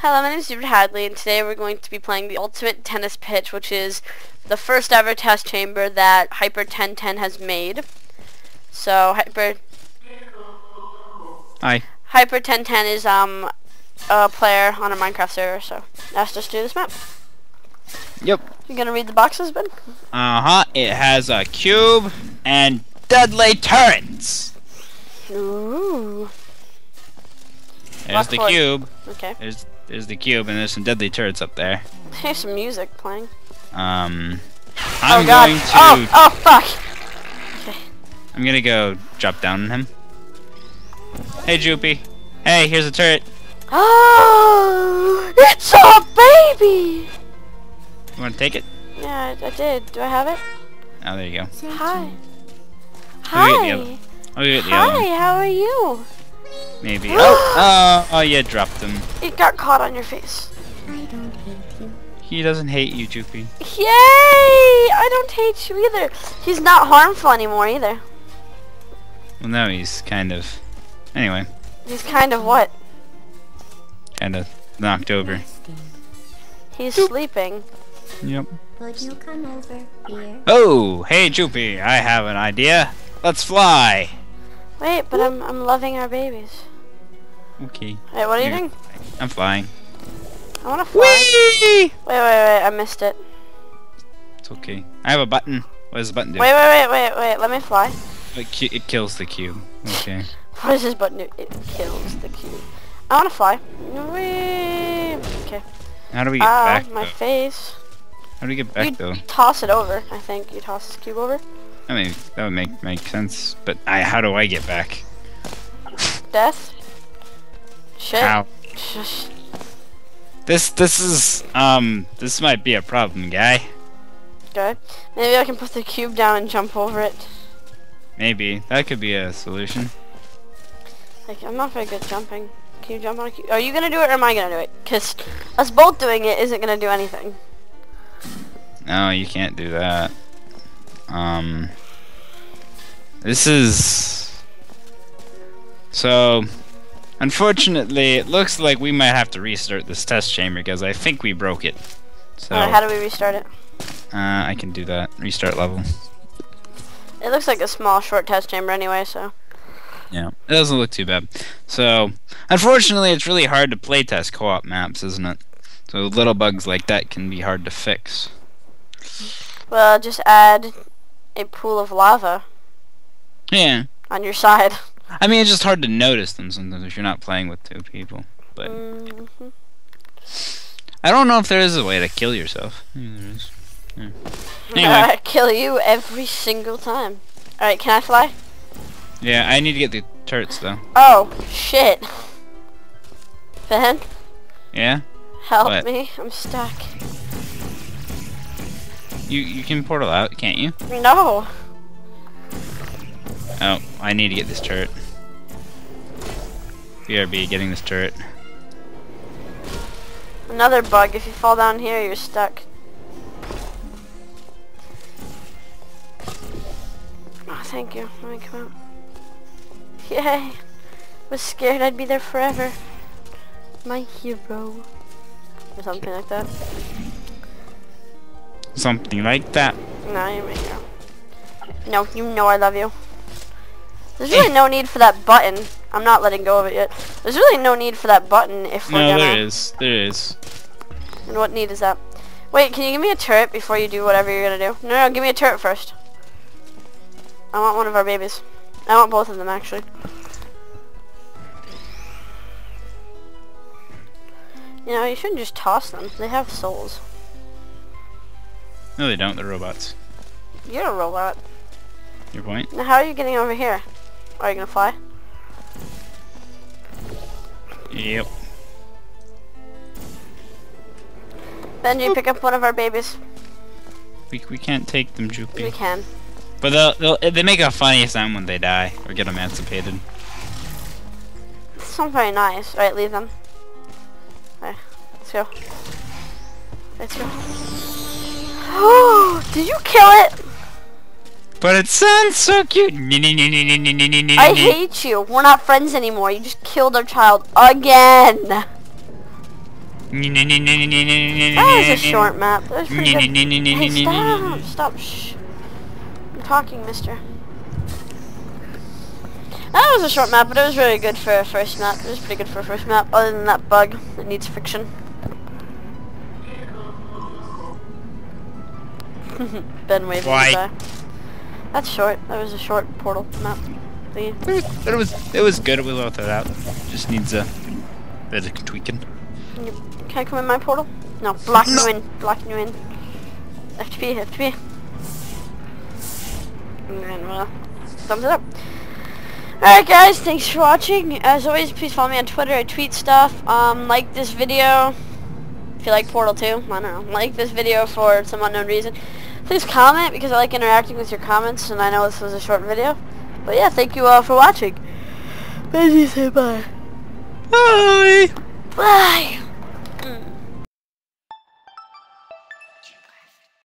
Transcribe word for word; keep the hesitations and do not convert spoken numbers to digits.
Hello, my name is Jupiter Hadley, and today we're going to be playing the Ultimate Tennis Pitch, which is the first ever test chamber that Hyper ten ten has made. So, Hyper... Hi. Hyper ten ten is um a player on a Minecraft server, so asked us to do this map. Yep. You gonna read the boxes, Ben? Uh-huh. It has a cube and deadly turrets. Ooh. There's the cube. Okay. There's there's the cube, and there's some deadly turrets up there. There's some music playing. Um, I'm oh God. going to. Oh, oh fuck. Okay. I'm gonna go drop down on him. Hey, Joopy. Hey, here's a turret. Oh, it's a baby. You want to take it? Yeah, I, I did. Do I have it? Oh, there you go. Hi. Hi. Hi. Hi. How are you? Maybe. oh, uh, oh, yeah, dropped him. It got caught on your face. I don't hate you. He doesn't hate you, Joopy. Yay! I don't hate you either. He's not harmful anymore either. Well, no, he's kind of. Anyway. He's kind of what? Kind of knocked over. He's Doop. sleeping. Yep. Would you come over here? Oh, hey, Joopy, I have an idea. Let's fly. Wait, but I'm I'm loving our babies. Okay. Hey, what are You're you doing? I'm flying. I wanna fly. Whee! Wait, wait, wait! I missed it. It's okay. I have a button. What does the button do? Wait, wait, wait, wait, wait! Let me fly. It ki it kills the cube. Okay. What does this button do? It kills the cube. I wanna fly. Whee! Okay. How do we get uh, back? my though? face. How do we get back You'd though? Toss it over. I think you toss this cube over. I mean, that would make make sense, but I how do I get back? Death? Shit. Ow. This this is um this might be a problem, guy. Okay. Maybe I can put the cube down and jump over it. Maybe. That could be a solution. Like, I'm not very good at jumping. Can you jump on a cube? Are you gonna do it or am I gonna do it? 'Cause us both doing it isn't gonna do anything. No, you can't do that. Um, this is so unfortunately it looks like we might have to restart this test chamber because I think we broke it. So uh, how do we restart it? Uh, I can do that. Restart level. It looks like a small short test chamber anyway, so yeah, it doesn't look too bad. So unfortunately it's really hard to play test co-op maps, isn't it? So little bugs like that can be hard to fix. Well, just add a pool of lava. Yeah. On your side. I mean, it's just hard to notice them sometimes if you're not playing with two people. But mm-hmm. I don't know if there is a way to kill yourself. Maybe there is. Yeah. Anyway. Uh, kill you every single time. All right, can I fly? Yeah, I need to get the turrets though. Oh shit, Ben. Yeah. Help what? me! I'm stuck. You you can portal out, can't you? No. Oh, I need to get this turret. B R B, getting this turret. Another bug. If you fall down here, you're stuck. Oh, thank you. Let me come out. Yay! Was scared I'd be there forever. My hero, or something like that. Something like that. No, you're right now. No, you know I love you. There's really no need for that button. I'm not letting go of it yet. There's really no need for that button if we're gonna... No, there is. There is. And what need is that? Wait, can you give me a turret before you do whatever you're gonna do? No, no, give me a turret first. I want one of our babies. I want both of them, actually. You know, you shouldn't just toss them. They have souls. No, they don't. They're robots. You're a robot. Your point? Now, how are you getting over here? Are you gonna fly? Yep. Benji, pick up one of our babies. We we can't take them, Joopy. We can. But they'll, they'll they make a funny sound when they die or get emancipated. It's not very nice. All right, leave them. All right, let's go. Let's go. Oh, did you kill it? But it sounds so cute. I hate you. We're not friends anymore. You just killed our child again. That was a short map. That was pretty good. Hey, stop! Stop! Shh. I'm talking, mister. That was a short map, but it was really good for a first map. It was pretty good for a first map. Other than that bug, it needs fiction. Ben waving goodbye. That's short. That was a short portal map. The it was it was good. We left it out. Just needs a bit of tweaking. Can, you, can I come in my portal? No, block you in. Block you in. F T P, F T P. And then, well, thumbs it up. Alright guys, thanks for watching. As always, please follow me on Twitter. I tweet stuff. Um, like this video. If you like Portal two, I don't know. Like this video for some unknown reason. Please comment, because I like interacting with your comments, and I know this was a short video. But yeah, thank you all for watching. Please say bye. Bye! Bye!